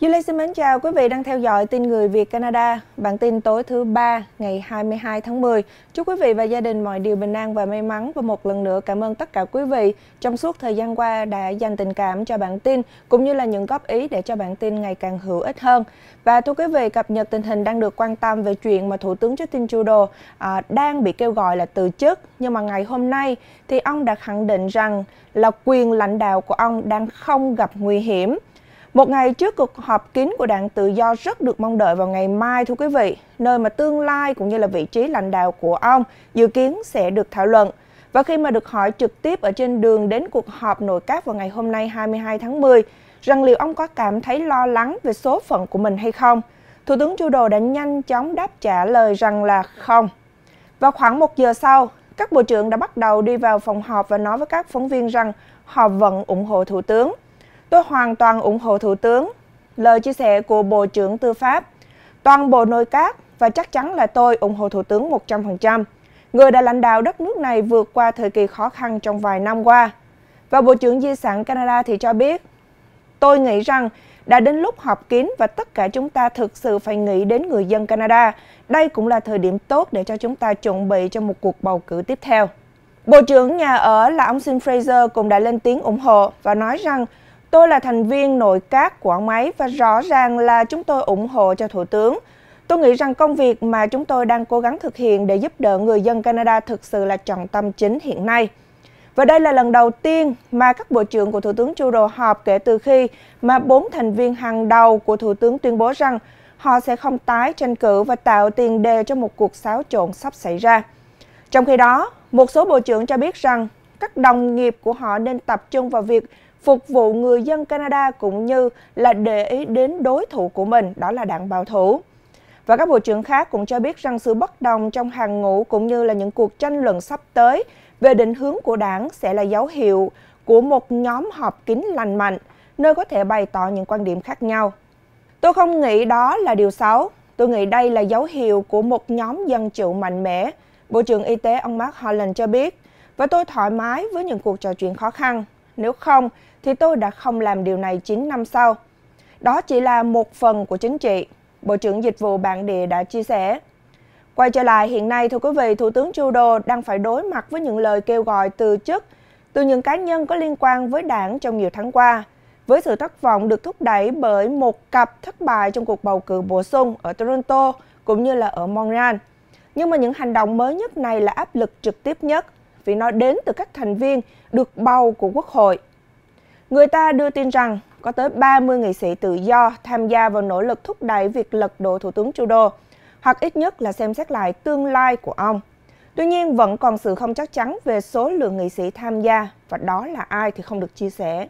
Du Lê xin mến chào quý vị đang theo dõi Tin Người Việt Canada, bản tin tối thứ Ba ngày 22 tháng 10. Chúc quý vị và gia đình mọi điều bình an và may mắn, và một lần nữa cảm ơn tất cả quý vị trong suốt thời gian qua đã dành tình cảm cho bản tin, cũng như là những góp ý để cho bản tin ngày càng hữu ích hơn. Và thưa quý vị, cập nhật tình hình đang được quan tâm về chuyện mà Thủ tướng Justin Trudeau đang bị kêu gọi là từ chức. Nhưng mà ngày hôm nay thì ông đã khẳng định rằng là quyền lãnh đạo của ông đang không gặp nguy hiểm. Một ngày trước cuộc họp kín của đảng Tự do rất được mong đợi vào ngày mai, thưa quý vị, nơi mà tương lai cũng như là vị trí lãnh đạo của ông dự kiến sẽ được thảo luận. Và khi mà được hỏi trực tiếp ở trên đường đến cuộc họp nội các vào ngày hôm nay 22 tháng 10, rằng liệu ông có cảm thấy lo lắng về số phận của mình hay không, Thủ tướng Trudeau đã nhanh chóng đáp trả lời rằng là không. Và khoảng 1 giờ sau, các bộ trưởng đã bắt đầu đi vào phòng họp và nói với các phóng viên rằng họ vẫn ủng hộ Thủ tướng. Tôi hoàn toàn ủng hộ Thủ tướng, lời chia sẻ của Bộ trưởng Tư pháp, toàn bộ nội các, và chắc chắn là tôi ủng hộ Thủ tướng 100%. Người đã lãnh đạo đất nước này vượt qua thời kỳ khó khăn trong vài năm qua. Và Bộ trưởng Di sản Canada thì cho biết, tôi nghĩ rằng đã đến lúc họp kín và tất cả chúng ta thực sự phải nghĩ đến người dân Canada. Đây cũng là thời điểm tốt để cho chúng ta chuẩn bị cho một cuộc bầu cử tiếp theo. Bộ trưởng nhà ở là ông Sean Fraser cũng đã lên tiếng ủng hộ và nói rằng tôi là thành viên nội các của ông ấy và rõ ràng là chúng tôi ủng hộ cho Thủ tướng. Tôi nghĩ rằng công việc mà chúng tôi đang cố gắng thực hiện để giúp đỡ người dân Canada thực sự là trọng tâm chính hiện nay. Và đây là lần đầu tiên mà các bộ trưởng của Thủ tướng Trudeau họp kể từ khi mà 4 thành viên hàng đầu của Thủ tướng tuyên bố rằng họ sẽ không tái tranh cử và tạo tiền đề cho một cuộc xáo trộn sắp xảy ra. Trong khi đó, một số bộ trưởng cho biết rằng các đồng nghiệp của họ nên tập trung vào việc phục vụ người dân Canada cũng như là để ý đến đối thủ của mình, đó là đảng bảo thủ. Và các bộ trưởng khác cũng cho biết rằng sự bất đồng trong hàng ngũ cũng như là những cuộc tranh luận sắp tới về định hướng của đảng sẽ là dấu hiệu của một nhóm họp kín lành mạnh, nơi có thể bày tỏ những quan điểm khác nhau. Tôi không nghĩ đó là điều xấu, tôi nghĩ đây là dấu hiệu của một nhóm dân chủ mạnh mẽ, Bộ trưởng Y tế ông Mark Holland cho biết, và tôi thoải mái với những cuộc trò chuyện khó khăn. Nếu không, thì tôi đã không làm điều này 9 năm sau. Đó chỉ là một phần của chính trị, Bộ trưởng Dịch vụ bản địa đã chia sẻ. Quay trở lại hiện nay, thưa quý vị, Thủ tướng Trudeau đang phải đối mặt với những lời kêu gọi từ chức từ những cá nhân có liên quan với đảng trong nhiều tháng qua, với sự thất vọng được thúc đẩy bởi một cặp thất bại trong cuộc bầu cử bổ sung ở Toronto cũng như là ở Montreal. Nhưng mà những hành động mới nhất này là áp lực trực tiếp nhất, vì nó đến từ các thành viên được bầu của Quốc hội. Người ta đưa tin rằng có tới 30 nghị sĩ tự do tham gia vào nỗ lực thúc đẩy việc lật đổ Thủ tướng Trudeau, hoặc ít nhất là xem xét lại tương lai của ông. Tuy nhiên, vẫn còn sự không chắc chắn về số lượng nghị sĩ tham gia, và đó là ai thì không được chia sẻ.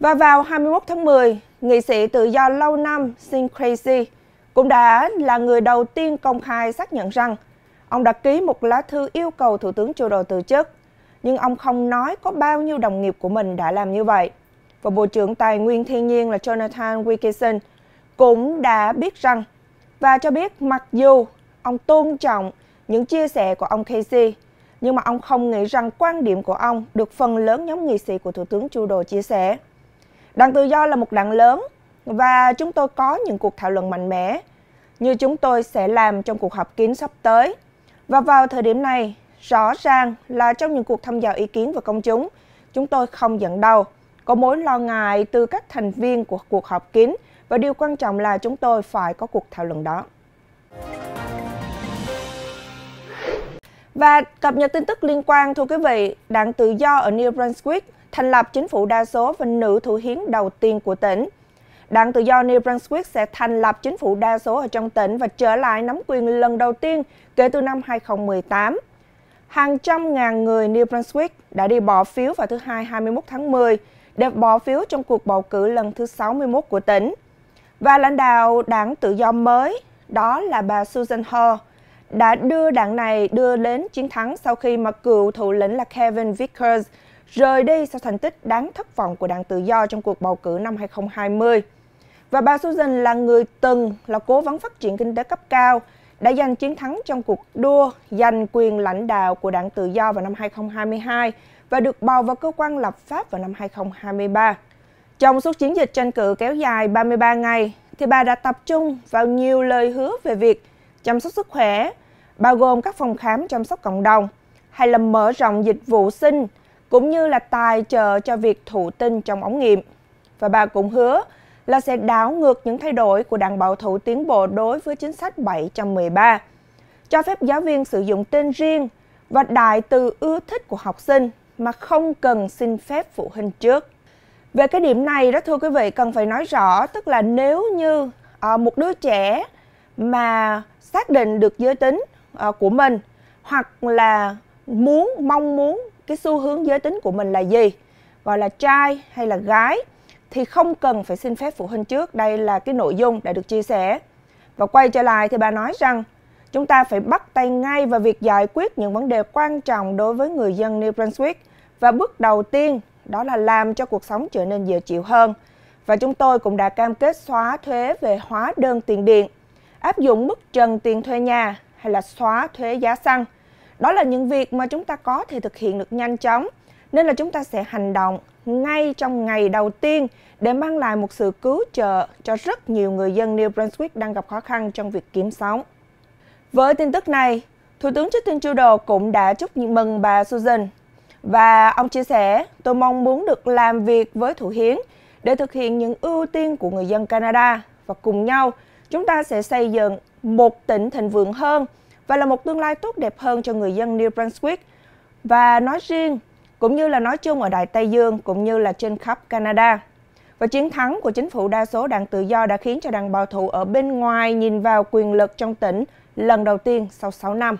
Và vào 21 tháng 10, nghị sĩ tự do lâu năm Singh Crazy cũng đã là người đầu tiên công khai xác nhận rằng ông đã ký một lá thư yêu cầu Thủ tướng Trudeau từ chức, nhưng ông không nói có bao nhiêu đồng nghiệp của mình đã làm như vậy. Và Bộ trưởng Tài nguyên Thiên nhiên là Jonathan Wilkinson cũng đã biết rằng, và cho biết mặc dù ông tôn trọng những chia sẻ của ông Casey, nhưng mà ông không nghĩ rằng quan điểm của ông được phần lớn nhóm nghị sĩ của Thủ tướng Trudeau chia sẻ. Đảng Tự do là một đảng lớn và chúng tôi có những cuộc thảo luận mạnh mẽ, như chúng tôi sẽ làm trong cuộc họp kín sắp tới. Và vào thời điểm này, rõ ràng là trong những cuộc thăm dò ý kiến và công chúng, chúng tôi không dẫn đầu. Có mối lo ngại từ các thành viên của cuộc họp kín và điều quan trọng là chúng tôi phải có cuộc thảo luận đó. Và cập nhật tin tức liên quan, thưa quý vị, Đảng Tự do ở New Brunswick thành lập chính phủ đa số và nữ thủ hiến đầu tiên của tỉnh. Đảng Tự do New Brunswick sẽ thành lập chính phủ đa số ở trong tỉnh và trở lại nắm quyền lần đầu tiên kể từ năm 2018. Hàng trăm ngàn người New Brunswick đã đi bỏ phiếu vào thứ Hai 21 tháng 10 để bỏ phiếu trong cuộc bầu cử lần thứ 61 của tỉnh. Và lãnh đạo Đảng Tự do mới, đó là bà Susan Holt, đã đưa đảng này đến chiến thắng sau khi mà cựu thủ lĩnh là Kevin Vickers rời đi sau thành tích đáng thất vọng của Đảng Tự do trong cuộc bầu cử năm 2020. Và bà Susan là người từng là cố vấn phát triển kinh tế cấp cao, đã giành chiến thắng trong cuộc đua giành quyền lãnh đạo của Đảng Tự do vào năm 2022 và được bầu vào cơ quan lập pháp vào năm 2023. Trong suốt chiến dịch tranh cử kéo dài 33 ngày, thì bà đã tập trung vào nhiều lời hứa về việc chăm sóc sức khỏe, bao gồm các phòng khám chăm sóc cộng đồng, hay là mở rộng dịch vụ sinh, cũng như là tài trợ cho việc thụ tinh trong ống nghiệm. Và bà cũng hứa là sẽ đảo ngược những thay đổi của Đảng Bảo thủ Tiến bộ đối với chính sách 713, cho phép giáo viên sử dụng tên riêng và đại từ ưa thích của học sinh mà không cần xin phép phụ huynh trước. Về cái điểm này đó thưa quý vị, cần phải nói rõ, tức là nếu như một đứa trẻ mà xác định được giới tính của mình, hoặc là mong muốn cái xu hướng giới tính của mình là gì, gọi là trai hay là gái, thì không cần phải xin phép phụ huynh trước. Đây là cái nội dung đã được chia sẻ. Và quay trở lại thì bà nói rằng chúng ta phải bắt tay ngay vào việc giải quyết những vấn đề quan trọng đối với người dân New Brunswick, và bước đầu tiên đó là làm cho cuộc sống trở nên dễ chịu hơn. Và chúng tôi cũng đã cam kết xóa thuế về hóa đơn tiền điện, áp dụng mức trần tiền thuê nhà hay là xóa thuế giá xăng. Đó là những việc mà chúng ta có thể thực hiện được nhanh chóng, nên là chúng ta sẽ hành động ngay trong ngày đầu tiên để mang lại một sự cứu trợ cho rất nhiều người dân New Brunswick đang gặp khó khăn trong việc kiếm sống. Với tin tức này, Thủ tướng Justin Trudeau cũng đã chúc mừng bà Susan. Và ông chia sẻ, tôi mong muốn được làm việc với Thủ hiến để thực hiện những ưu tiên của người dân Canada, và cùng nhau chúng ta sẽ xây dựng một tỉnh thịnh vượng hơn và là một tương lai tốt đẹp hơn cho người dân New Brunswick, và nói riêng cũng như là nói chung ở Đại Tây Dương cũng như là trên khắp Canada. Và chiến thắng của chính phủ đa số đảng tự do đã khiến cho đảng bảo thủ ở bên ngoài nhìn vào quyền lực trong tỉnh lần đầu tiên sau 6 năm.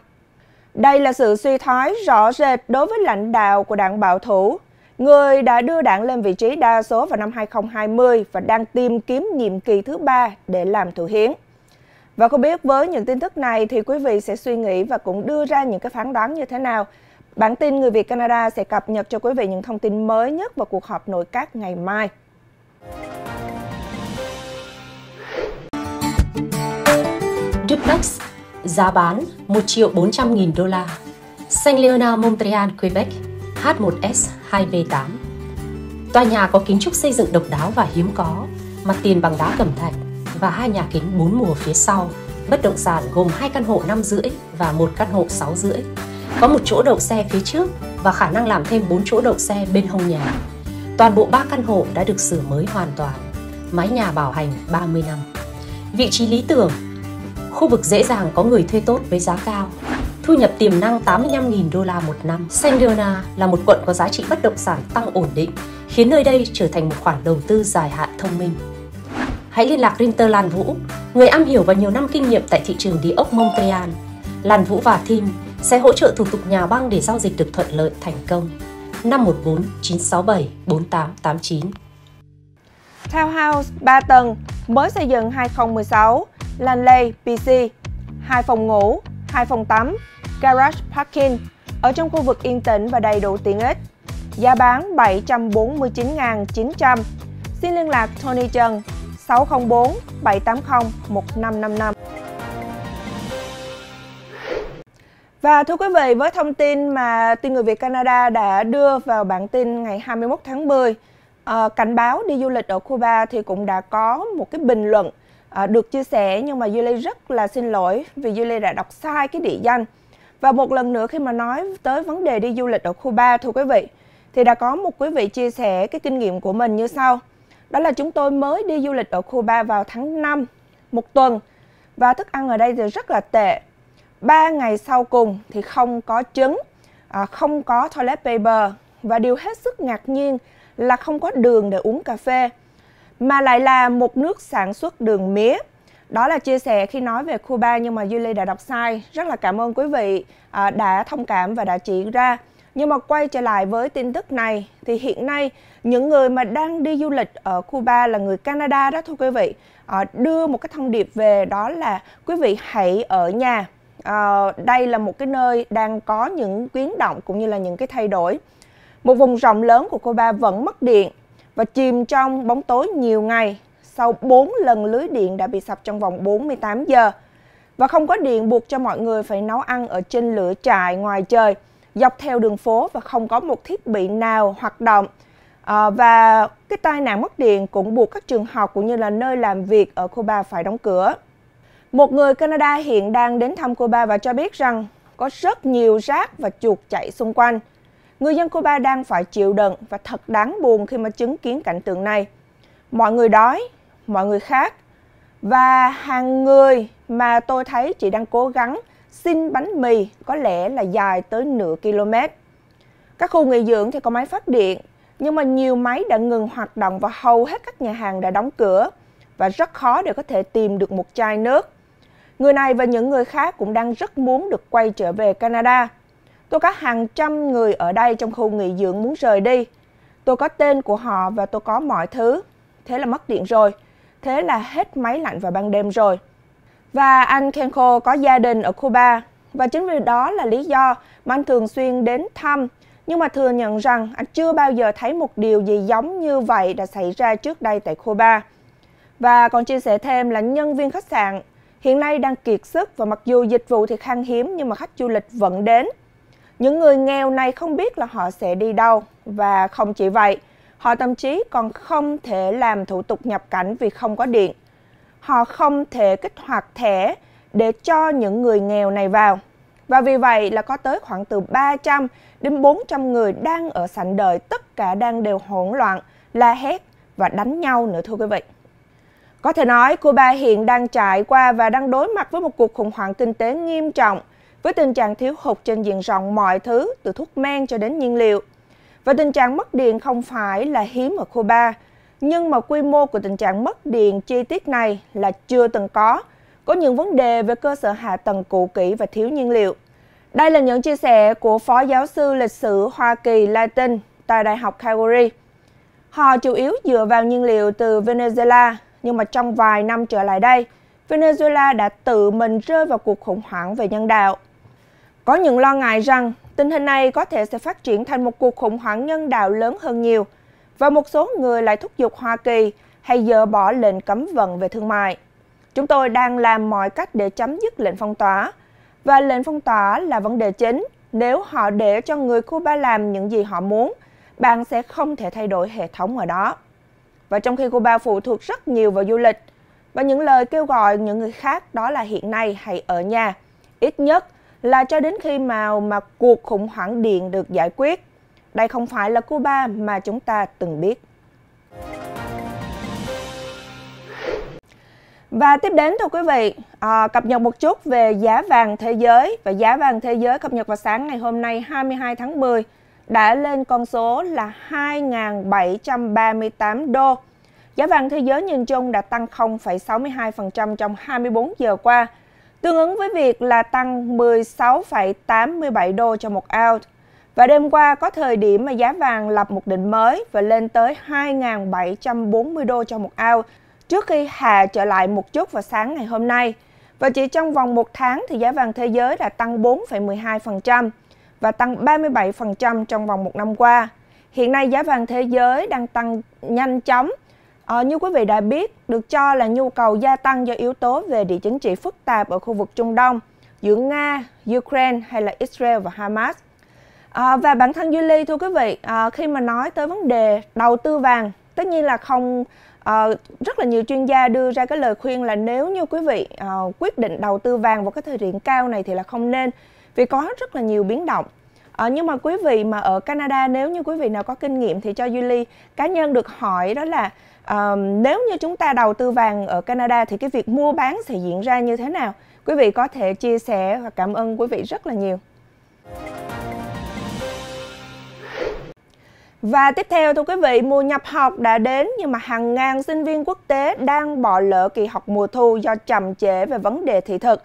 Đây là sự suy thoái rõ rệt đối với lãnh đạo của đảng bảo thủ, người đã đưa đảng lên vị trí đa số vào năm 2020 và đang tìm kiếm nhiệm kỳ thứ 3 để làm thủ hiến. Và không biết với những tin tức này thì quý vị sẽ suy nghĩ và cũng đưa ra những cái phán đoán như thế nào. Bản tin Người Việt Canada sẽ cập nhật cho quý vị những thông tin mới nhất vào cuộc họp nội các ngày mai. Duplex giá bán $1.400.000. St. Laurent, Montreal, Quebec, H1S2B8. Tòa nhà có kiến trúc xây dựng độc đáo và hiếm có, mặt tiền bằng đá cẩm thạch và hai nhà kính 4 mùa phía sau. Bất động sản gồm 2 căn hộ 5 rưỡi và 1 căn hộ 6 rưỡi. Có 1 chỗ đậu xe phía trước và khả năng làm thêm 4 chỗ đậu xe bên hông nhà. Toàn bộ 3 căn hộ đã được sửa mới hoàn toàn. Mái nhà bảo hành 30 năm. Vị trí lý tưởng, khu vực dễ dàng có người thuê tốt với giá cao. Thu nhập tiềm năng $85.000 một năm. St. Laurent là một quận có giá trị bất động sản tăng ổn định, khiến nơi đây trở thành một khoản đầu tư dài hạn thông minh. Hãy liên lạc Rinter Lan Vũ, người am hiểu và nhiều năm kinh nghiệm tại thị trường địa ốc Montreal. Lan Vũ và team sẽ hỗ trợ thủ tục nhà băng để giao dịch được thuận lợi thành công. 514-967-4889. Townhouse 3 tầng mới xây dựng 2016, Langley, BC, 2 phòng ngủ, 2 phòng tắm, garage parking, ở trong khu vực yên tĩnh và đầy đủ tiện ích. Giá bán 749.900. Xin liên lạc Tony Trần 604 780 1555. Và thưa quý vị, với thông tin mà Tin Người Việt Canada đã đưa vào bản tin ngày 21 tháng 10, cảnh báo đi du lịch ở Cuba thì cũng đã có một cái bình luận được chia sẻ, nhưng mà Du Lê rất là xin lỗi vì Du Lê đã đọc sai cái địa danh. Và một lần nữa khi mà nói tới vấn đề đi du lịch ở Cuba, thưa quý vị, thì đã có một quý vị chia sẻ cái kinh nghiệm của mình như sau. Đó là chúng tôi mới đi du lịch ở Cuba vào tháng 5, một tuần, và thức ăn ở đây thì rất là tệ. 3 ngày sau cùng thì không có trứng, không có toilet paper, và điều hết sức ngạc nhiên là không có đường để uống cà phê, mà lại là một nước sản xuất đường mía. Đó là chia sẻ khi nói về Cuba, nhưng mà Du Lê đã đọc sai. Rất là cảm ơn quý vị đã thông cảm và đã chỉ ra. Nhưng mà quay trở lại với tin tức này, thì hiện nay những người mà đang đi du lịch ở Cuba là người Canada đó thưa quý vị, đưa một cái thông điệp về, đó là quý vị hãy ở nhà. Đây là một cái nơi đang có những biến động cũng như là những cái thay đổi. Một vùng rộng lớn của Cuba vẫn mất điện và chìm trong bóng tối nhiều ngày sau 4 lần lưới điện đã bị sập trong vòng 48 giờ. Và không có điện buộc cho mọi người phải nấu ăn ở trên lửa trại ngoài trời, dọc theo đường phố, và không có một thiết bị nào hoạt động. Và cái tai nạn mất điện cũng buộc các trường học cũng như là nơi làm việc ở Cuba phải đóng cửa. Một người Canada hiện đang đến thăm Cuba và cho biết rằng có rất nhiều rác và chuột chạy xung quanh. Người dân Cuba đang phải chịu đựng và thật đáng buồn khi mà chứng kiến cảnh tượng này. Mọi người đói, mọi người khát. Và hàng người mà tôi thấy chỉ đang cố gắng xin bánh mì có lẽ là dài tới nửa km. Các khu nghỉ dưỡng thì có máy phát điện, nhưng mà nhiều máy đã ngừng hoạt động và hầu hết các nhà hàng đã đóng cửa và rất khó để có thể tìm được một chai nước. Người này và những người khác cũng đang rất muốn được quay trở về Canada. Tôi có hàng trăm người ở đây trong khu nghỉ dưỡng muốn rời đi. Tôi có tên của họ và tôi có mọi thứ. Thế là mất điện rồi. Thế là hết máy lạnh vào ban đêm rồi. Và anh Kenko có gia đình ở Cuba. Và chính vì đó là lý do mà anh thường xuyên đến thăm. Nhưng mà thừa nhận rằng anh chưa bao giờ thấy một điều gì giống như vậy đã xảy ra trước đây tại Cuba. Và còn chia sẻ thêm là nhân viên khách sạn hiện nay đang kiệt sức và mặc dù dịch vụ thì khan hiếm nhưng mà khách du lịch vẫn đến. Những người nghèo này không biết là họ sẽ đi đâu và không chỉ vậy, họ thậm chí còn không thể làm thủ tục nhập cảnh vì không có điện. Họ không thể kích hoạt thẻ để cho những người nghèo này vào. Và vì vậy là có tới khoảng từ 300 đến 400 người đang ở sảnh đợi, tất cả đang đều hỗn loạn, la hét và đánh nhau nữa thưa quý vị. Có thể nói Cuba hiện đang trải qua và đang đối mặt với một cuộc khủng hoảng kinh tế nghiêm trọng với tình trạng thiếu hụt trên diện rộng mọi thứ từ thuốc men cho đến nhiên liệu. Và tình trạng mất điện không phải là hiếm ở Cuba, nhưng mà quy mô của tình trạng mất điện chi tiết này là chưa từng có. Có những vấn đề về cơ sở hạ tầng cũ kỹ và thiếu nhiên liệu. Đây là những chia sẻ của Phó Giáo sư Lịch sử Hoa Kỳ Latin tại Đại học Calgary. Họ chủ yếu dựa vào nhiên liệu từ Venezuela, nhưng mà trong vài năm trở lại đây, Venezuela đã tự mình rơi vào cuộc khủng hoảng về nhân đạo. Có những lo ngại rằng tình hình này có thể sẽ phát triển thành một cuộc khủng hoảng nhân đạo lớn hơn nhiều, và một số người lại thúc giục Hoa Kỳ hay dỡ bỏ lệnh cấm vận về thương mại. Chúng tôi đang làm mọi cách để chấm dứt lệnh phong tỏa, và lệnh phong tỏa là vấn đề chính. Nếu họ để cho người Cuba làm những gì họ muốn, bạn sẽ không thể thay đổi hệ thống ở đó. Và trong khi Cuba phụ thuộc rất nhiều vào du lịch, và những lời kêu gọi những người khác đó là hiện nay hãy ở nhà, ít nhất là cho đến khi mà cuộc khủng hoảng điện được giải quyết. Đây không phải là Cuba mà chúng ta từng biết. Và tiếp đến thưa quý vị, cập nhật một chút về giá vàng thế giới. Và giá vàng thế giới cập nhật vào sáng ngày hôm nay 22 tháng 10 đã lên con số là 2.738 đô. Giá vàng thế giới nhìn chung đã tăng 0,62% trong 24 giờ qua, tương ứng với việc là tăng 16,87 đô cho một ounce. Và đêm qua có thời điểm mà giá vàng lập một đỉnh mới và lên tới 2.740 đô cho một ounce, trước khi hạ trở lại một chút vào sáng ngày hôm nay. Và chỉ trong vòng một tháng thì giá vàng thế giới đã tăng 4,12% và tăng 37% trong vòng một năm qua. Hiện nay giá vàng thế giới đang tăng nhanh chóng. Như quý vị đã biết, được cho là nhu cầu gia tăng do yếu tố về địa chính trị phức tạp ở khu vực Trung Đông, giữa Nga, Ukraine hay là Israel và Hamas. Và bản thân Du Lê thưa quý vị, khi mà nói tới vấn đề đầu tư vàng, tất nhiên là không... rất là nhiều chuyên gia đưa ra cái lời khuyên là nếu như quý vị quyết định đầu tư vàng vào cái thời điểm cao này thì là không nên, vì có rất là nhiều biến động. Nhưng mà quý vị mà ở Canada, nếu như quý vị nào có kinh nghiệm thì cho Julie cá nhân được hỏi đó là nếu như chúng ta đầu tư vàng ở Canada thì cái việc mua bán sẽ diễn ra như thế nào? Quý vị có thể chia sẻ và cảm ơn quý vị rất là nhiều. Và tiếp theo thưa quý vị, mùa nhập học đã đến nhưng mà hàng ngàn sinh viên quốc tế đang bỏ lỡ kỳ học mùa thu do chậm trễ về vấn đề thị thực.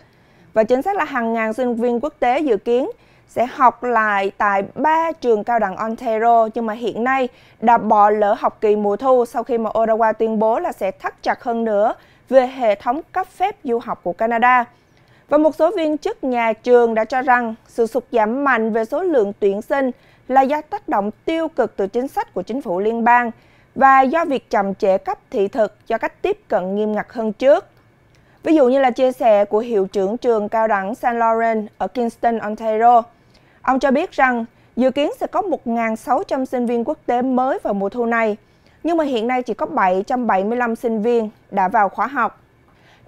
Và chính xác là hàng ngàn sinh viên quốc tế dự kiến sẽ học lại tại 3 trường cao đẳng Ontario nhưng mà hiện nay đã bỏ lỡ học kỳ mùa thu sau khi mà Ottawa tuyên bố là sẽ thắt chặt hơn nữa về hệ thống cấp phép du học của Canada. Và một số viên chức nhà trường đã cho rằng sự sụt giảm mạnh về số lượng tuyển sinh là do tác động tiêu cực từ chính sách của chính phủ liên bang và do việc chậm trễ cấp thị thực do cách tiếp cận nghiêm ngặt hơn trước. Ví dụ như là chia sẻ của hiệu trưởng trường cao đẳng St. Laurent ở Kingston, Ontario. Ông cho biết rằng Dự kiến sẽ có 1.600 sinh viên quốc tế mới vào mùa thu này, nhưng mà hiện nay chỉ có 775 sinh viên đã vào khóa học.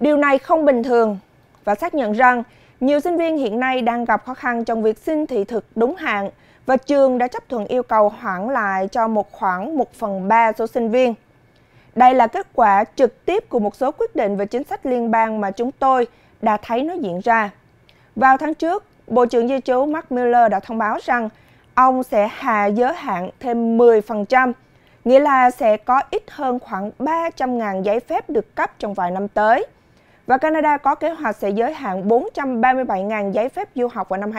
Điều này không bình thường và xác nhận rằng nhiều sinh viên hiện nay đang gặp khó khăn trong việc xin thị thực đúng hạn và trường đã chấp thuận yêu cầu hoãn lại cho khoảng 1/3 số sinh viên. Đây là kết quả trực tiếp của một số quyết định về chính sách liên bang mà chúng tôi đã thấy nó diễn ra. Vào tháng trước, Bộ trưởng Di trú Mark Miller đã thông báo rằng ông sẽ hạ giới hạn thêm 10%, nghĩa là sẽ có ít hơn khoảng 300.000 giấy phép được cấp trong vài năm tới. Và Canada có kế hoạch sẽ giới hạn 437.000 giấy phép du học vào năm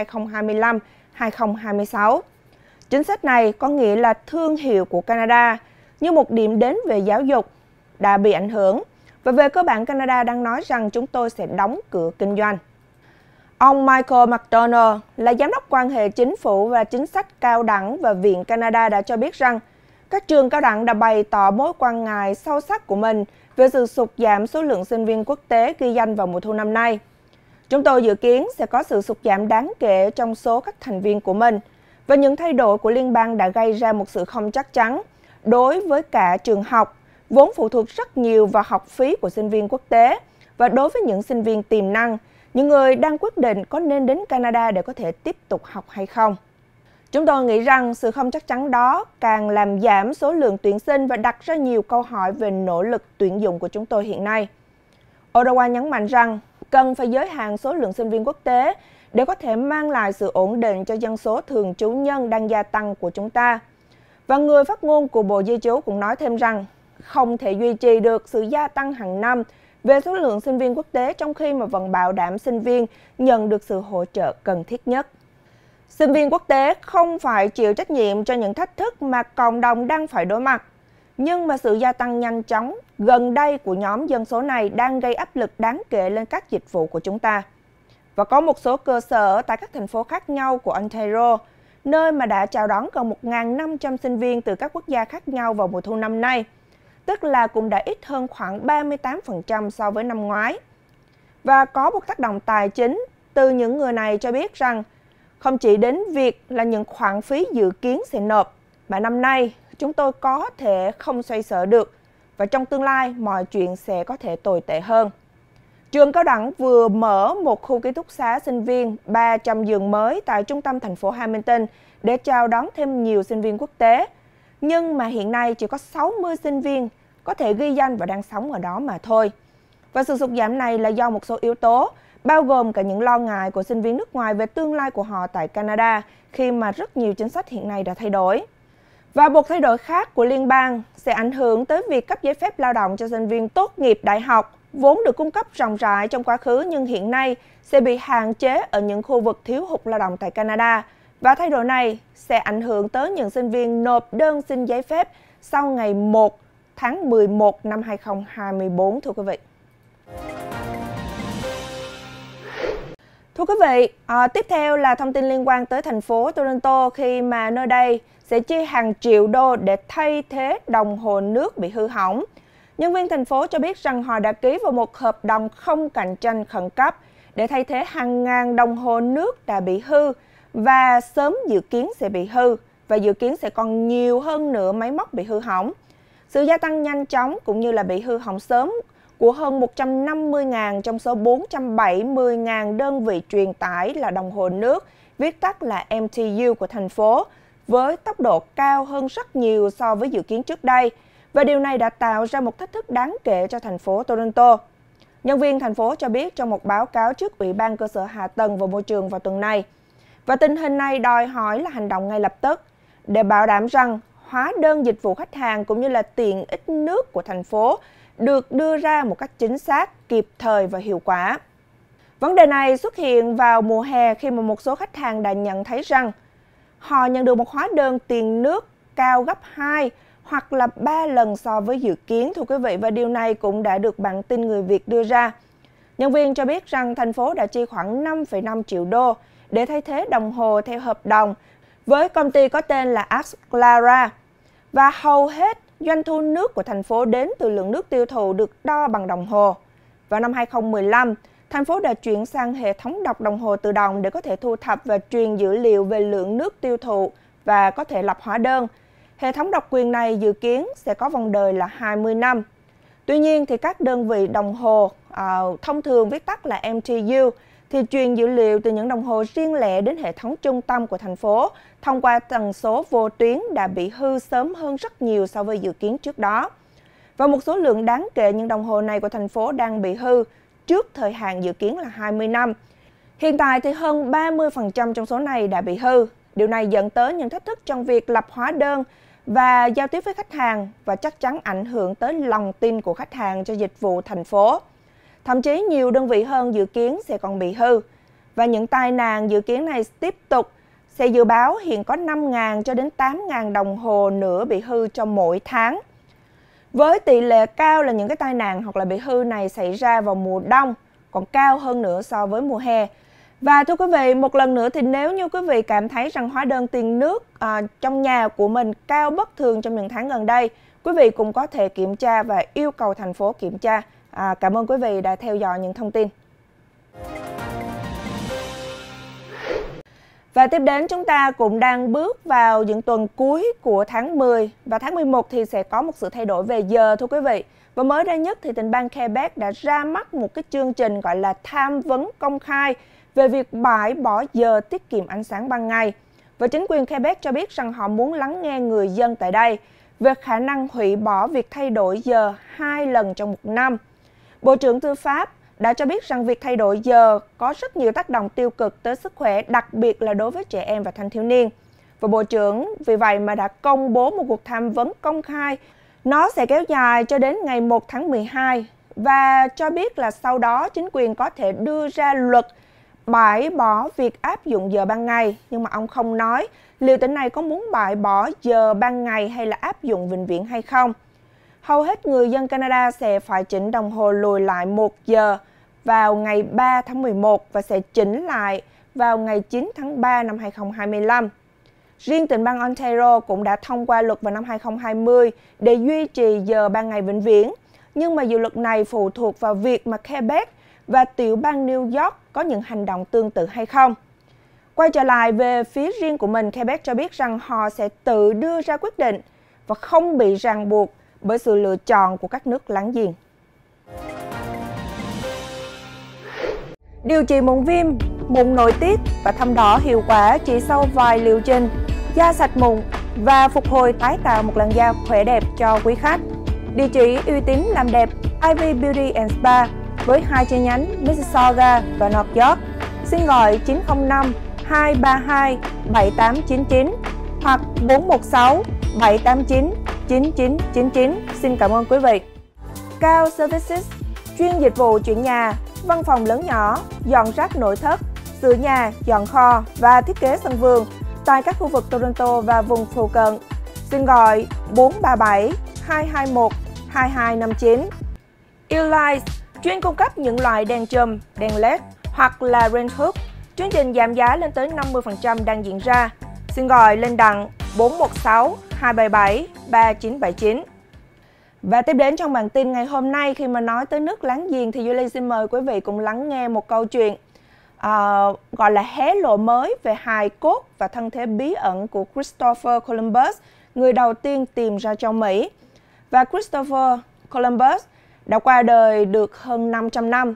2025-2026. Chính sách này có nghĩa là thương hiệu của Canada như một điểm đến về giáo dục đã bị ảnh hưởng, và về cơ bản Canada đang nói rằng chúng tôi sẽ đóng cửa kinh doanh. Ông Michael MacDonald là Giám đốc quan hệ chính phủ và chính sách cao đẳng và Viện Canada đã cho biết rằng các trường cao đẳng đã bày tỏ mối quan ngại sâu sắc của mình về sự sụt giảm số lượng sinh viên quốc tế ghi danh vào mùa thu năm nay. Chúng tôi dự kiến sẽ có sự sụt giảm đáng kể trong số các thành viên của mình, và những thay đổi của liên bang đã gây ra một sự không chắc chắn đối với cả trường học, vốn phụ thuộc rất nhiều vào học phí của sinh viên quốc tế, và đối với những sinh viên tiềm năng, những người đang quyết định có nên đến Canada để có thể tiếp tục học hay không. Chúng tôi nghĩ rằng sự không chắc chắn đó càng làm giảm số lượng tuyển sinh và đặt ra nhiều câu hỏi về nỗ lực tuyển dụng của chúng tôi hiện nay. Ottawa nhấn mạnh rằng cần phải giới hạn số lượng sinh viên quốc tế để có thể mang lại sự ổn định cho dân số thường trú nhân đang gia tăng của chúng ta. Và người phát ngôn của Bộ Di trú cũng nói thêm rằng không thể duy trì được sự gia tăng hàng năm về số lượng sinh viên quốc tế trong khi mà vẫn bảo đảm sinh viên nhận được sự hỗ trợ cần thiết nhất. Sinh viên quốc tế không phải chịu trách nhiệm cho những thách thức mà cộng đồng đang phải đối mặt, nhưng mà sự gia tăng nhanh chóng gần đây của nhóm dân số này đang gây áp lực đáng kể lên các dịch vụ của chúng ta. Và có một số cơ sở tại các thành phố khác nhau của Ontario, nơi mà đã chào đón gần 1.500 sinh viên từ các quốc gia khác nhau vào mùa thu năm nay, tức là cũng đã ít hơn khoảng 38% so với năm ngoái. Và có một tác động tài chính từ những người này cho biết rằng không chỉ đến việc là những khoản phí dự kiến sẽ nộp, mà năm nay chúng tôi có thể không xoay sở được, và trong tương lai mọi chuyện sẽ có thể tồi tệ hơn. Trường cao đẳng vừa mở một khu ký túc xá sinh viên 300 giường mới tại trung tâm thành phố Hamilton để chào đón thêm nhiều sinh viên quốc tế, nhưng mà hiện nay chỉ có 60 sinh viên có thể ghi danh và đang sống ở đó mà thôi. Và sự sụt giảm này là do một số yếu tố, bao gồm cả những lo ngại của sinh viên nước ngoài về tương lai của họ tại Canada khi mà rất nhiều chính sách hiện nay đã thay đổi. Và một thay đổi khác của liên bang sẽ ảnh hưởng tới việc cấp giấy phép lao động cho sinh viên tốt nghiệp đại học, vốn được cung cấp rộng rãi trong quá khứ nhưng hiện nay sẽ bị hạn chế ở những khu vực thiếu hụt lao động tại Canada. Và thay đổi này sẽ ảnh hưởng tới những sinh viên nộp đơn xin giấy phép sau ngày 1 tháng 11 năm 2024, thưa quý vị. Thưa quý vị, tiếp theo là thông tin liên quan tới thành phố Toronto khi mà nơi đây sẽ chi hàng triệu đô để thay thế đồng hồ nước bị hư hỏng. Nhân viên thành phố cho biết rằng họ đã ký vào một hợp đồng không cạnh tranh khẩn cấp để thay thế hàng ngàn đồng hồ nước đã bị hư và sớm dự kiến sẽ bị hư, và dự kiến sẽ còn nhiều hơn nữa máy móc bị hư hỏng. Sự gia tăng nhanh chóng cũng như là bị hư hỏng sớm của hơn 150.000 trong số 470.000 đơn vị truyền tải là đồng hồ nước, viết tắt là MTU của thành phố, với tốc độ cao hơn rất nhiều so với dự kiến trước đây, và điều này đã tạo ra một thách thức đáng kể cho thành phố Toronto. Nhân viên thành phố cho biết trong một báo cáo trước Ủy ban Cơ sở Hạ tầng và Môi trường vào tuần này, và tình hình này đòi hỏi là hành động ngay lập tức để bảo đảm rằng hóa đơn dịch vụ khách hàng cũng như là tiện ích nước của thành phố được đưa ra một cách chính xác, kịp thời và hiệu quả. Vấn đề này xuất hiện vào mùa hè khi mà một số khách hàng đã nhận thấy rằng họ nhận được một hóa đơn tiền nước cao gấp 2 hoặc là 3 lần so với dự kiến, thưa quý vị, và điều này cũng đã được bản tin Người Việt đưa ra. Nhân viên cho biết rằng thành phố đã chi khoảng 5,5 triệu đô để thay thế đồng hồ theo hợp đồng với công ty có tên là Asklara, và hầu hết doanh thu nước của thành phố đến từ lượng nước tiêu thụ được đo bằng đồng hồ. Vào năm 2015, thành phố đã chuyển sang hệ thống đọc đồng hồ tự động để có thể thu thập và truyền dữ liệu về lượng nước tiêu thụ và có thể lập hóa đơn. Hệ thống độc quyền này dự kiến sẽ có vòng đời là 20 năm. Tuy nhiên, thì các đơn vị đồng hồ thông thường viết tắt là MTU thì truyền dữ liệu từ những đồng hồ riêng lẻ đến hệ thống trung tâm của thành phố thông qua tần số vô tuyến đã bị hư sớm hơn rất nhiều so với dự kiến trước đó. Và một số lượng đáng kể những đồng hồ này của thành phố đang bị hư trước thời hạn dự kiến là 20 năm. Hiện tại thì hơn 30% trong số này đã bị hư. Điều này dẫn tới những thách thức trong việc lập hóa đơn và giao tiếp với khách hàng và chắc chắn ảnh hưởng tới lòng tin của khách hàng cho dịch vụ thành phố. Thậm chí nhiều đơn vị hơn dự kiến sẽ còn bị hư. Và những tai nạn dự kiến này tiếp tục sẽ dự báo hiện có 5.000 cho đến 8.000 đồng hồ nữa bị hư trong mỗi tháng. Với tỷ lệ cao là những cái tai nạn hoặc là bị hư này xảy ra vào mùa đông, còn cao hơn nữa so với mùa hè. Và thưa quý vị, một lần nữa thì nếu như quý vị cảm thấy rằng hóa đơn tiền nước trong nhà của mình cao bất thường trong những tháng gần đây, quý vị cũng có thể kiểm tra và yêu cầu thành phố kiểm tra. Cảm ơn quý vị đã theo dõi những thông tin. Và tiếp đến chúng ta cũng đang bước vào những tuần cuối của tháng 10 và tháng 11 thì sẽ có một sự thay đổi về giờ thưa quý vị. Và mới đây nhất thì tỉnh bang Quebec đã ra mắt một cái chương trình gọi là tham vấn công khai về việc bãi bỏ giờ tiết kiệm ánh sáng ban ngày. Và chính quyền Quebec cho biết rằng họ muốn lắng nghe người dân tại đây về khả năng hủy bỏ việc thay đổi giờ 2 lần trong một năm. Bộ trưởng Tư pháp đã cho biết rằng việc thay đổi giờ có rất nhiều tác động tiêu cực tới sức khỏe, đặc biệt là đối với trẻ em và thanh thiếu niên. Và Bộ trưởng vì vậy mà đã công bố một cuộc tham vấn công khai. Nó sẽ kéo dài cho đến ngày 1 tháng 12 và cho biết là sau đó chính quyền có thể đưa ra luật bãi bỏ việc áp dụng giờ ban ngày. Nhưng mà ông không nói liệu tỉnh này có muốn bãi bỏ giờ ban ngày hay là áp dụng vĩnh viễn hay không. Hầu hết người dân Canada sẽ phải chỉnh đồng hồ lùi lại 1 giờ vào ngày 3 tháng 11 và sẽ chỉnh lại vào ngày 9 tháng 3 năm 2025. Riêng tỉnh bang Ontario cũng đã thông qua luật vào năm 2020 để duy trì giờ ban ngày vĩnh viễn. Nhưng mà dự luật này phụ thuộc vào việc mà Quebec và tiểu bang New York có những hành động tương tự hay không. Quay trở lại về phía riêng của mình, Quebec cho biết rằng họ sẽ tự đưa ra quyết định và không bị ràng buộc bởi sự lựa chọn của các nước láng giềng. Điều trị mụn viêm, mụn nội tiết và thâm đỏ hiệu quả chỉ sau vài liệu trình, da sạch mụn và phục hồi tái tạo một làn da khỏe đẹp cho quý khách. Địa chỉ uy tín làm đẹp Ivy Beauty and Spa với 2 chi nhánh Mississauga và North York. Xin gọi 905 232 7899 hoặc 416 789 9999. Xin cảm ơn quý vị. Cao Services chuyên dịch vụ chuyển nhà, văn phòng lớn nhỏ, dọn rác nội thất, sửa nhà, dọn kho và thiết kế sân vườn tại các khu vực Toronto và vùng phụ cận. Xin gọi 437 221 2259. Elights chuyên cung cấp những loại đèn chùm, đèn LED hoặc là range hood. Chương trình giảm giá lên tới 50% đang diễn ra. Xin gọi Lên Đặng 416 277 3979. Và tiếp đến trong bản tin ngày hôm nay, khi mà nói tới nước láng giềng thì Du Lê xin mời quý vị cùng lắng nghe một câu chuyện gọi là hé lộ mới về hài cốt và thân thế bí ẩn của Christopher Columbus, người đầu tiên tìm ra châu Mỹ. Và Christopher Columbus đã qua đời được hơn 500 năm.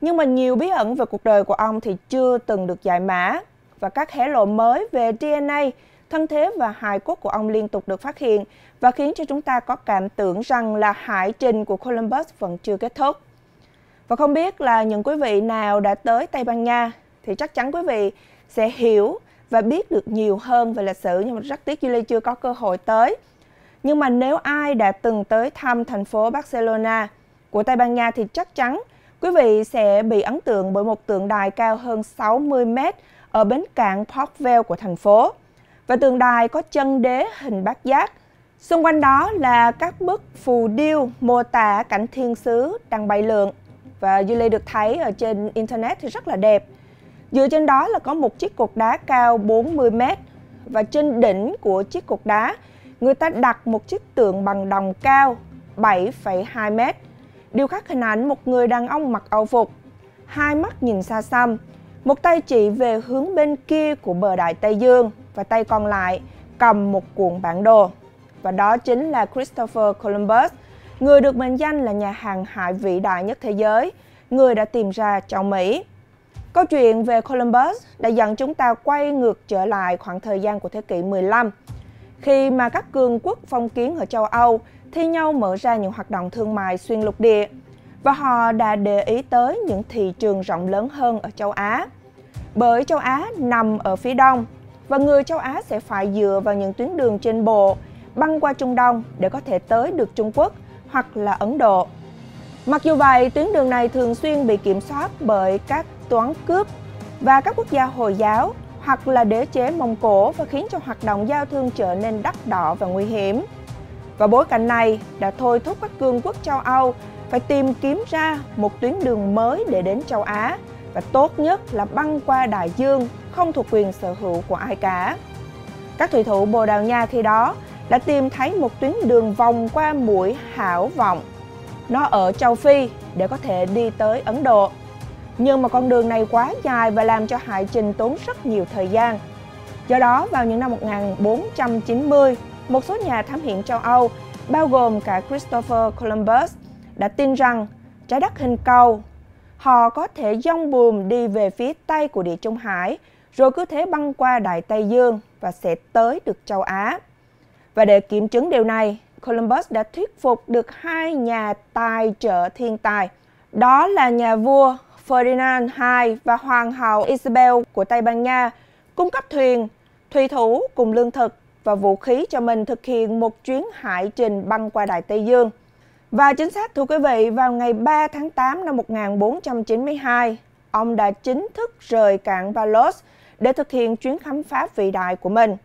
Nhưng mà nhiều bí ẩn về cuộc đời của ông thì chưa từng được giải mã. Và các hé lộ mới về DNA, thân thế và hài cốt của ông liên tục được phát hiện và khiến cho chúng ta có cảm tưởng rằng là hải trình của Columbus vẫn chưa kết thúc. Và không biết là những quý vị nào đã tới Tây Ban Nha thì chắc chắn quý vị sẽ hiểu và biết được nhiều hơn về lịch sử, nhưng mà rất tiếc Du Lê chưa có cơ hội tới. Nhưng mà nếu ai đã từng tới thăm thành phố Barcelona của Tây Ban Nha thì chắc chắn quý vị sẽ bị ấn tượng bởi một tượng đài cao hơn 60 mét ở bến cảng Port Vell của thành phố. Và tượng đài có chân đế hình bát giác. Xung quanh đó là các bức phù điêu mô tả cảnh thiên sứ đang bay lượn. Và Du Lê được thấy ở trên Internet thì rất là đẹp. Dựa trên đó là có một chiếc cột đá cao 40 mét. Và trên đỉnh của chiếc cột đá, người ta đặt một chiếc tượng bằng đồng cao 7,2 mét. Điêu khắc hình ảnh một người đàn ông mặc âu phục, hai mắt nhìn xa xăm, một tay chỉ về hướng bên kia của bờ đại Tây Dương và tay còn lại cầm một cuộn bản đồ. Và đó chính là Christopher Columbus, người được mệnh danh là nhà hàng hải vĩ đại nhất thế giới, người đã tìm ra châu Mỹ. Câu chuyện về Columbus đã dẫn chúng ta quay ngược trở lại khoảng thời gian của thế kỷ 15, khi mà các cường quốc phong kiến ở châu Âu thi nhau mở ra những hoạt động thương mại xuyên lục địa, và họ đã để ý tới những thị trường rộng lớn hơn ở châu Á. Bởi châu Á nằm ở phía đông, và người châu Á sẽ phải dựa vào những tuyến đường trên bộ, băng qua Trung Đông để có thể tới được Trung Quốc hoặc là Ấn Độ. Mặc dù vậy, tuyến đường này thường xuyên bị kiểm soát bởi các toán cướp và các quốc gia Hồi giáo hoặc là đế chế Mông Cổ, và khiến cho hoạt động giao thương trở nên đắt đỏ và nguy hiểm. Và bối cảnh này đã thôi thúc các cường quốc châu Âu phải tìm kiếm ra một tuyến đường mới để đến châu Á, và tốt nhất là băng qua đại dương không thuộc quyền sở hữu của ai cả. Các thủy thủ Bồ Đào Nha khi đó đã tìm thấy một tuyến đường vòng qua mũi Hảo Vọng. Nó ở châu Phi để có thể đi tới Ấn Độ. Nhưng mà con đường này quá dài và làm cho hải trình tốn rất nhiều thời gian. Do đó, vào những năm 1490, một số nhà thám hiểm châu Âu, bao gồm cả Christopher Columbus, đã tin rằng trái đất hình cầu. Họ có thể dong buồm đi về phía Tây của Địa Trung Hải, rồi cứ thế băng qua Đại Tây Dương và sẽ tới được châu Á. Và để kiểm chứng điều này, Columbus đã thuyết phục được hai nhà tài trợ thiên tài. Đó là nhà vua Ferdinand II và Hoàng hậu Isabel của Tây Ban Nha, cung cấp thuyền, thủy thủ cùng lương thực và vũ khí cho mình thực hiện một chuyến hải trình băng qua Đại Tây Dương. Và chính xác thưa quý vị, vào ngày 3 tháng 8 năm 1492, ông đã chính thức rời cảng Palos để thực hiện chuyến khám phá vĩ đại của mình.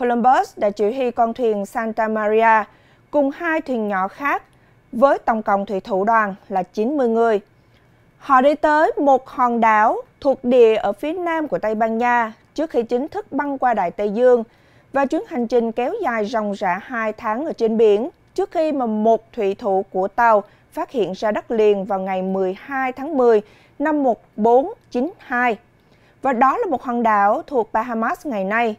Columbus đã chỉ huy con thuyền Santa Maria cùng hai thuyền nhỏ khác với tổng cộng thủy thủ đoàn là 90 người. Họ đi tới một hòn đảo thuộc địa ở phía nam của Tây Ban Nha trước khi chính thức băng qua Đại Tây Dương, và chuyến hành trình kéo dài ròng rã 2 tháng ở trên biển trước khi mà một thủy thủ của tàu phát hiện ra đất liền vào ngày 12 tháng 10 năm 1492. Và đó là một hòn đảo thuộc Bahamas ngày nay.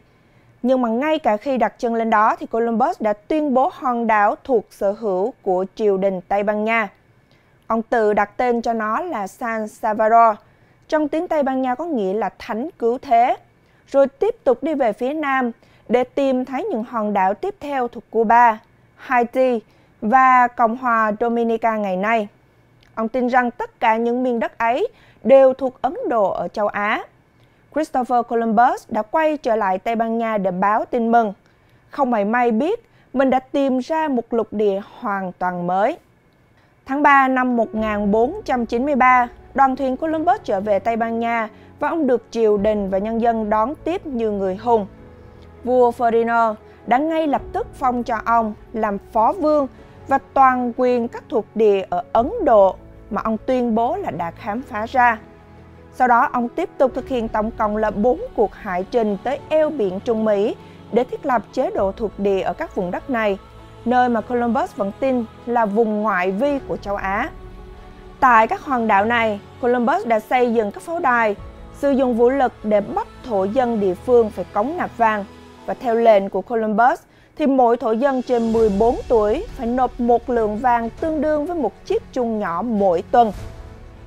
Nhưng mà ngay cả khi đặt chân lên đó thì Columbus đã tuyên bố hòn đảo thuộc sở hữu của triều đình Tây Ban Nha. Ông tự đặt tên cho nó là San Salvador, trong tiếng Tây Ban Nha có nghĩa là thánh cứu thế, rồi tiếp tục đi về phía nam để tìm thấy những hòn đảo tiếp theo thuộc Cuba, Haiti và Cộng hòa Dominica ngày nay. Ông tin rằng tất cả những miền đất ấy đều thuộc Ấn Độ ở châu Á. Christopher Columbus đã quay trở lại Tây Ban Nha để báo tin mừng. Không mảy may biết mình đã tìm ra một lục địa hoàn toàn mới. Tháng 3 năm 1493, đoàn thuyền Columbus trở về Tây Ban Nha và ông được triều đình và nhân dân đón tiếp như người hùng. Vua Ferdinand đã ngay lập tức phong cho ông làm phó vương và toàn quyền các thuộc địa ở Ấn Độ mà ông tuyên bố là đã khám phá ra. Sau đó, ông tiếp tục thực hiện tổng cộng là 4 cuộc hải trình tới eo biển Trung Mỹ để thiết lập chế độ thuộc địa ở các vùng đất này, nơi mà Columbus vẫn tin là vùng ngoại vi của châu Á. Tại các hòn đảo này, Columbus đã xây dựng các pháo đài, sử dụng vũ lực để bắt thổ dân địa phương phải cống nạp vàng. Và theo lệnh của Columbus, thì mỗi thổ dân trên 14 tuổi phải nộp một lượng vàng tương đương với một chiếc chung nhỏ mỗi tuần.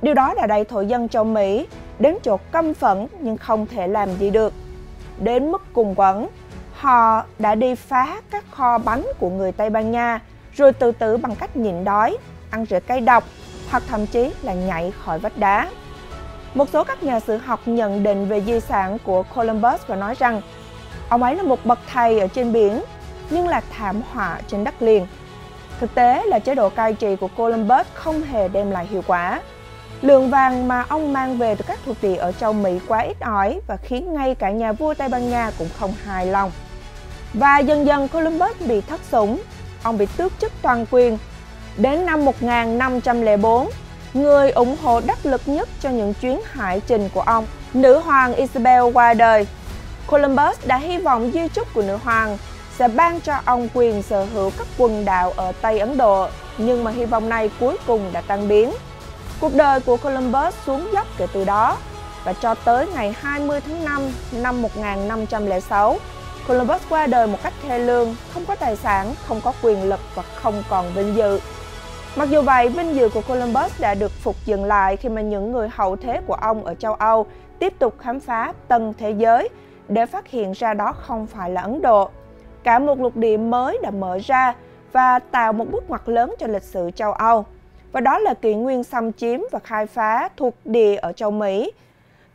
Điều đó đã đẩy thổ dân châu Mỹ đến chỗ căm phẫn nhưng không thể làm gì được. Đến mức cùng quẫn, họ đã đi phá các kho bánh của người Tây Ban Nha, rồi tự tử bằng cách nhịn đói, ăn rễ cây độc hoặc thậm chí là nhảy khỏi vách đá. Một số các nhà sử học nhận định về di sản của Columbus và nói rằng ông ấy là một bậc thầy ở trên biển, nhưng là thảm họa trên đất liền. Thực tế là chế độ cai trị của Columbus không hề đem lại hiệu quả. Lượng vàng mà ông mang về từ các thuộc địa ở châu Mỹ quá ít ỏi và khiến ngay cả nhà vua Tây Ban Nha cũng không hài lòng. Và dần dần Columbus bị thất sủng, ông bị tước chức toàn quyền. Đến năm 1504, người ủng hộ đắc lực nhất cho những chuyến hải trình của ông, nữ hoàng Isabel qua đời. Columbus đã hy vọng di chúc của nữ hoàng sẽ ban cho ông quyền sở hữu các quần đảo ở Tây Ấn Độ, nhưng mà hy vọng này cuối cùng đã tan biến. Cuộc đời của Columbus xuống dốc kể từ đó, và cho tới ngày 20 tháng 5 năm 1506, Columbus qua đời một cách thê lương, không có tài sản, không có quyền lực và không còn vinh dự. Mặc dù vậy, vinh dự của Columbus đã được phục dựng lại khi mà những người hậu thế của ông ở châu Âu tiếp tục khám phá tân thế giới để phát hiện ra đó không phải là Ấn Độ. Cả một lục địa mới đã mở ra và tạo một bước ngoặt lớn cho lịch sử châu Âu. Và đó là kỷ nguyên xâm chiếm và khai phá thuộc địa ở châu Mỹ.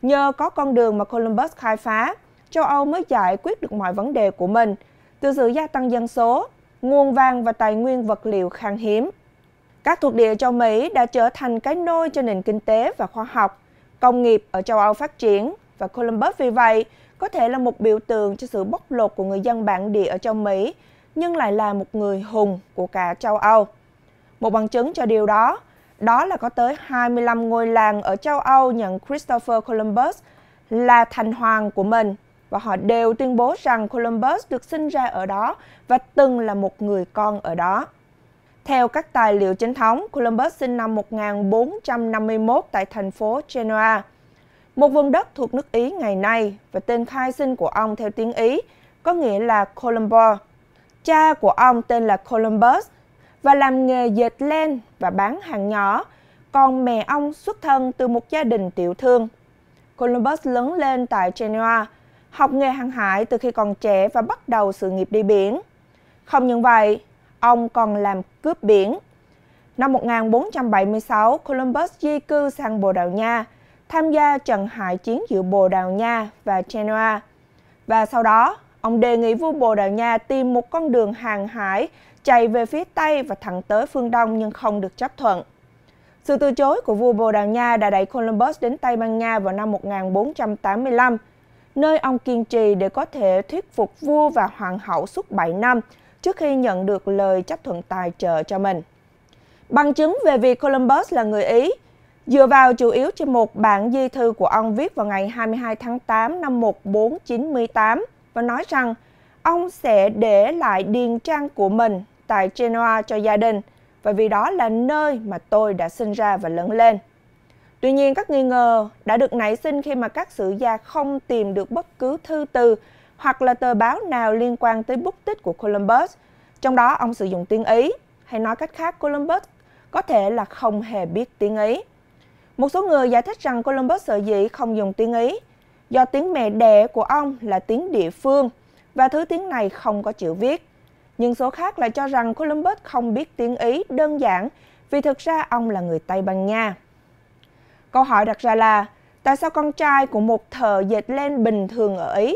Nhờ có con đường mà Columbus khai phá, châu Âu mới giải quyết được mọi vấn đề của mình, từ sự gia tăng dân số, nguồn vàng và tài nguyên vật liệu khan hiếm. Các thuộc địa châu Mỹ đã trở thành cái nôi cho nền kinh tế và khoa học, công nghiệp ở châu Âu phát triển, và Columbus vì vậy có thể là một biểu tượng cho sự bóc lột của người dân bản địa ở châu Mỹ, nhưng lại là một người hùng của cả châu Âu. Một bằng chứng cho điều đó, đó là có tới 25 ngôi làng ở châu Âu nhận Christopher Columbus là thành hoàng của mình, và họ đều tuyên bố rằng Columbus được sinh ra ở đó và từng là một người con ở đó. Theo các tài liệu chính thống, Columbus sinh năm 1451 tại thành phố Genoa, một vùng đất thuộc nước Ý ngày nay, và tên khai sinh của ông theo tiếng Ý có nghĩa là Columbo. Cha của ông tên là Columbus và làm nghề dệt len và bán hàng nhỏ, còn mẹ ông xuất thân từ một gia đình tiểu thương. Columbus lớn lên tại Genoa, học nghề hàng hải từ khi còn trẻ và bắt đầu sự nghiệp đi biển. Không những vậy, ông còn làm cướp biển. Năm 1476, Columbus di cư sang Bồ Đào Nha, tham gia trận hải chiến giữa Bồ Đào Nha và Genoa. Và sau đó, ông đề nghị vua Bồ Đào Nha tìm một con đường hàng hải chạy về phía Tây và thẳng tới phương Đông, nhưng không được chấp thuận. Sự từ chối của vua Bồ Đào Nha đã đẩy Columbus đến Tây Ban Nha vào năm 1485, nơi ông kiên trì để có thể thuyết phục vua và hoàng hậu suốt 7 năm trước khi nhận được lời chấp thuận tài trợ cho mình. Bằng chứng về việc Columbus là người Ý dựa vào chủ yếu trên một bản di thư của ông viết vào ngày 22 tháng 8 năm 1498 và nói rằng ông sẽ để lại điền trang của mình tại Genoa cho gia đình, và vì đó là nơi mà tôi đã sinh ra và lớn lên. Tuy nhiên, các nghi ngờ đã được nảy sinh khi mà các sử gia không tìm được bất cứ thư từ hoặc là tờ báo nào liên quan tới bút tích của Columbus, trong đó ông sử dụng tiếng Ý, hay nói cách khác Columbus có thể là không hề biết tiếng Ý. Một số người giải thích rằng Columbus sở dĩ không dùng tiếng Ý do tiếng mẹ đẻ của ông là tiếng địa phương và thứ tiếng này không có chữ viết. Nhưng số khác lại cho rằng Columbus không biết tiếng Ý đơn giản vì thực ra ông là người Tây Ban Nha. Câu hỏi đặt ra là tại sao con trai của một thợ dệt len bình thường ở Ý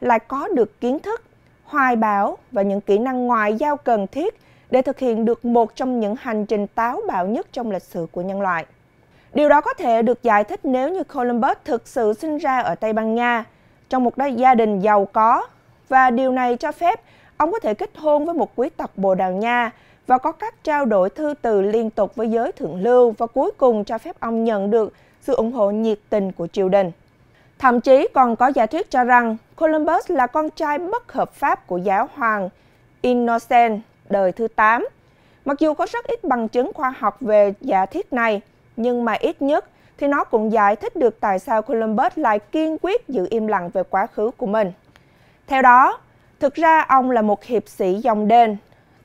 lại có được kiến thức, hoài bão và những kỹ năng ngoại giao cần thiết để thực hiện được một trong những hành trình táo bạo nhất trong lịch sử của nhân loại. Điều đó có thể được giải thích nếu như Columbus thực sự sinh ra ở Tây Ban Nha, trong một gia đình giàu có, và điều này cho phép ông có thể kết hôn với một quý tộc Bồ Đào Nha và có các trao đổi thư từ liên tục với giới thượng lưu, và cuối cùng cho phép ông nhận được sự ủng hộ nhiệt tình của triều đình. Thậm chí còn có giả thuyết cho rằng Columbus là con trai bất hợp pháp của giáo hoàng Innocent đời thứ 8. Mặc dù có rất ít bằng chứng khoa học về giả thuyết này, nhưng mà ít nhất thì nó cũng giải thích được tại sao Columbus lại kiên quyết giữ im lặng về quá khứ của mình. Theo đó, thực ra ông là một hiệp sĩ dòng đền,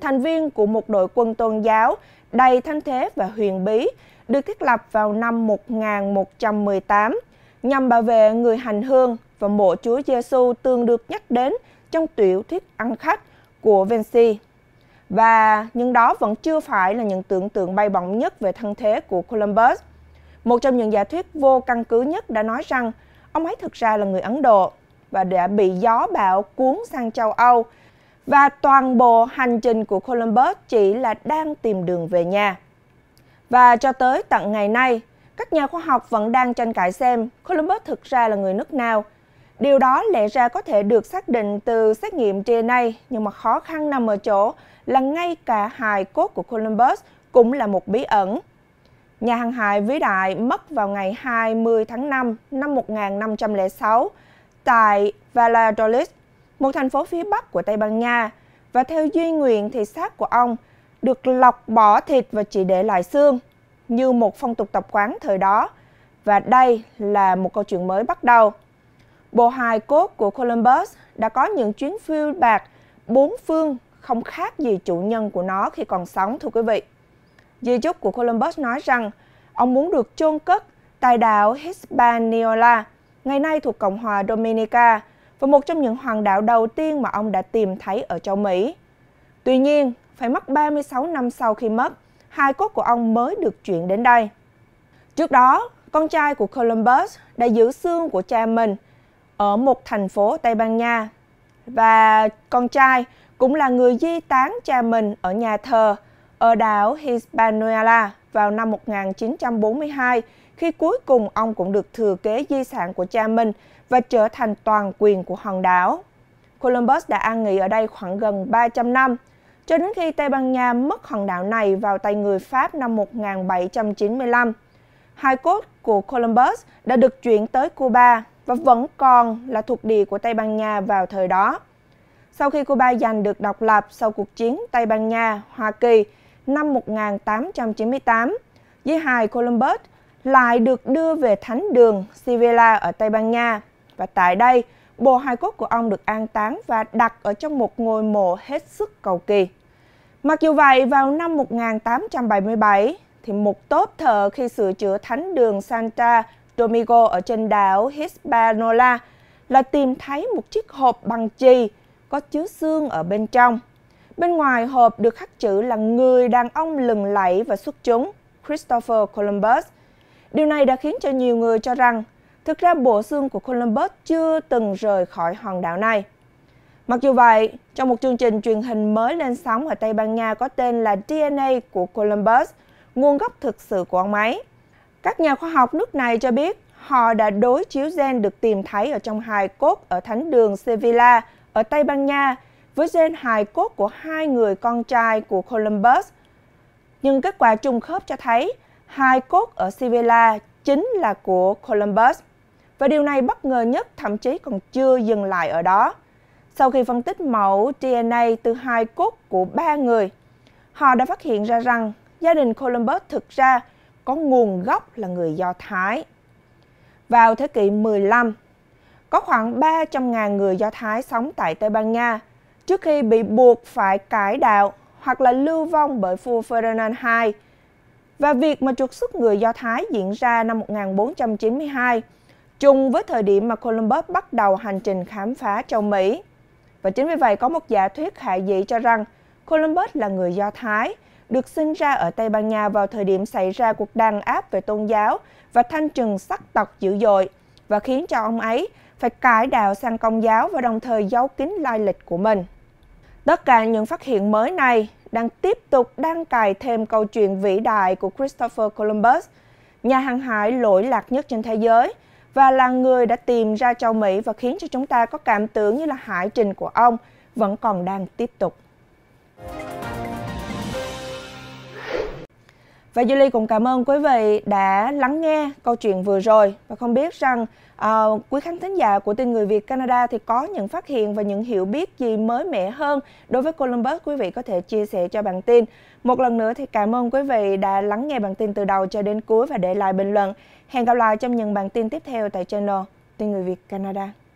thành viên của một đội quân tôn giáo đầy thanh thế và huyền bí được thiết lập vào năm 1118 nhằm bảo vệ người hành hương và mộ Chúa Giêsu từng được nhắc đến trong tiểu thuyết ăn khách của Vinci. Và nhưng đó vẫn chưa phải là những tưởng tượng bay bổng nhất về thân thế của Columbus. Một trong những giả thuyết vô căn cứ nhất đã nói rằng ông ấy thực ra là người Ấn Độ và đã bị gió bão cuốn sang châu Âu, và toàn bộ hành trình của Columbus chỉ là đang tìm đường về nhà. Và cho tới tận ngày nay, các nhà khoa học vẫn đang tranh cãi xem Columbus thực ra là người nước nào. Điều đó lẽ ra có thể được xác định từ xét nghiệm DNA, nhưng mà khó khăn nằm ở chỗ là ngay cả hài cốt của Columbus cũng là một bí ẩn. Nhà hàng hải vĩ đại mất vào ngày 20 tháng 5 năm 1506 tại Valladolid, một thành phố phía bắc của Tây Ban Nha, và theo duy nguyện thì xác của ông được lọc bỏ thịt và chỉ để lại xương, như một phong tục tập quán thời đó. Và đây là một câu chuyện mới bắt đầu. Bộ hài cốt của Columbus đã có những chuyến phiêu bạt bốn phương không khác gì chủ nhân của nó khi còn sống, thưa quý vị. Di chúc của Columbus nói rằng ông muốn được chôn cất tại đảo Hispaniola, ngày nay thuộc Cộng hòa Dominica, và một trong những hòn đảo đầu tiên mà ông đã tìm thấy ở châu Mỹ. Tuy nhiên, phải mất 36 năm sau khi mất, hài cốt của ông mới được chuyển đến đây. Trước đó, con trai của Columbus đã giữ xương của cha mình ở một thành phố Tây Ban Nha, và con trai cũng là người di tán cha mình ở nhà thờ ở đảo Hispaniola vào năm 1942, khi cuối cùng ông cũng được thừa kế di sản của cha mình và trở thành toàn quyền của hòn đảo. Columbus đã an nghỉ ở đây khoảng gần 300 năm, cho đến khi Tây Ban Nha mất hòn đảo này vào tay người Pháp năm 1795. Hài cốt của Columbus đã được chuyển tới Cuba và vẫn còn là thuộc địa của Tây Ban Nha vào thời đó. Sau khi Cuba giành được độc lập sau cuộc chiến Tây Ban Nha-Hoa Kỳ năm 1898, di hài Columbus lại được đưa về thánh đường Sevilla ở Tây Ban Nha, và tại đây, bộ hài cốt của ông được an táng và đặt ở trong một ngôi mộ hết sức cầu kỳ. Mặc dù vậy, vào năm 1877, thì một tốp thợ khi sửa chữa thánh đường Santa Domingo ở trên đảo Hispaniola là tìm thấy một chiếc hộp bằng chì có chứa xương ở bên trong. Bên ngoài hộp được khắc chữ là người đàn ông lừng lẫy và xuất chúng, Christopher Columbus. Điều này đã khiến cho nhiều người cho rằng thực ra bộ xương của Columbus chưa từng rời khỏi hòn đảo này. Mặc dù vậy, trong một chương trình truyền hình mới lên sóng ở Tây Ban Nha có tên là DNA của Columbus, nguồn gốc thực sự của ông ấy, các nhà khoa học nước này cho biết họ đã đối chiếu gen được tìm thấy ở trong hài cốt ở thánh đường Sevilla ở Tây Ban Nha với gen hài cốt của hai người con trai của Columbus. Nhưng kết quả trùng khớp cho thấy hài cốt ở Sevilla chính là của Columbus. Và điều này bất ngờ nhất thậm chí còn chưa dừng lại ở đó. Sau khi phân tích mẫu DNA từ hài cốt của ba người, họ đã phát hiện ra rằng gia đình Columbus thực ra có nguồn gốc là người Do Thái. Vào thế kỷ 15, có khoảng 300.000 người Do Thái sống tại Tây Ban Nha trước khi bị buộc phải cải đạo hoặc là lưu vong bởi vua Ferdinand II. Và việc mà trục xuất người Do Thái diễn ra năm 1492, trùng với thời điểm mà Columbus bắt đầu hành trình khám phá châu Mỹ. Và chính vì vậy có một giả thuyết hạ dị cho rằng Columbus là người Do Thái, được sinh ra ở Tây Ban Nha vào thời điểm xảy ra cuộc đàn áp về tôn giáo và thanh trừng sắc tộc dữ dội, và khiến cho ông ấy phải cải đạo sang Công giáo và đồng thời giấu kín lai lịch của mình. Tất cả những phát hiện mới này đang tiếp tục đăng cài thêm câu chuyện vĩ đại của Christopher Columbus, nhà hàng hải lỗi lạc nhất trên thế giới, và là người đã tìm ra châu Mỹ, và khiến cho chúng ta có cảm tưởng như là hải trình của ông vẫn còn đang tiếp tục. Và Du Lê cũng cảm ơn quý vị đã lắng nghe câu chuyện vừa rồi, và không biết rằng quý khán thính giả của Tin Người Việt Canada thì có những phát hiện và những hiểu biết gì mới mẻ hơn đối với Columbus, quý vị có thể chia sẻ cho bản tin. Một lần nữa thì cảm ơn quý vị đã lắng nghe bản tin từ đầu cho đến cuối và để lại bình luận. Hẹn gặp lại trong những bản tin tiếp theo tại channel Tin Người Việt Canada.